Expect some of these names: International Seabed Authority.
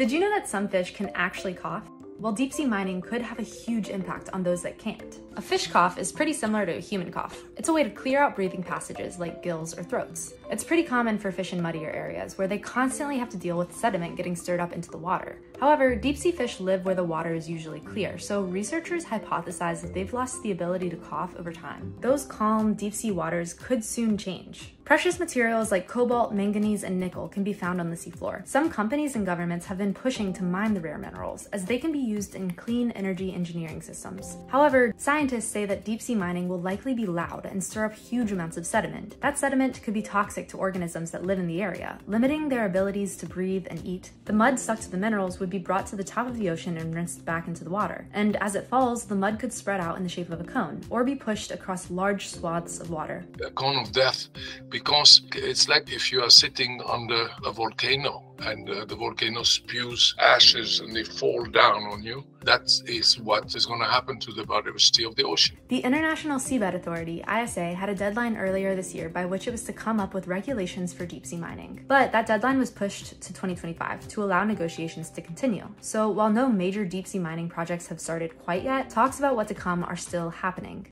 Did you know that some fish can actually cough? Well, deep sea mining could have a huge impact on those that can't. A fish cough is pretty similar to a human cough. It's a way to clear out breathing passages like gills or throats. It's pretty common for fish in muddier areas where they constantly have to deal with sediment getting stirred up into the water. However, deep sea fish live where the water is usually clear, so researchers hypothesize that they've lost the ability to cough over time. Those calm, deep sea waters could soon change. Precious materials like cobalt, manganese, and nickel can be found on the seafloor. Some companies and governments have been pushing to mine the rare minerals, as they can be used in clean energy engineering systems. However, scientists say that deep sea mining will likely be loud and stir up huge amounts of sediment. That sediment could be toxic to organisms that live in the area, limiting their abilities to breathe and eat. The mud stuck to the minerals would be brought to the top of the ocean and rinsed back into the water. And as it falls, the mud could spread out in the shape of a cone, or be pushed across large swaths of water. A cone of death. Because it's like if you are sitting under a volcano and the volcano spews ashes and they fall down on you. That is what is going to happen to the biodiversity of the ocean. The International Seabed Authority, ISA, had a deadline earlier this year by which it was to come up with regulations for deep sea mining. But that deadline was pushed to 2025 to allow negotiations to continue. So while no major deep sea mining projects have started quite yet, talks about what to come are still happening.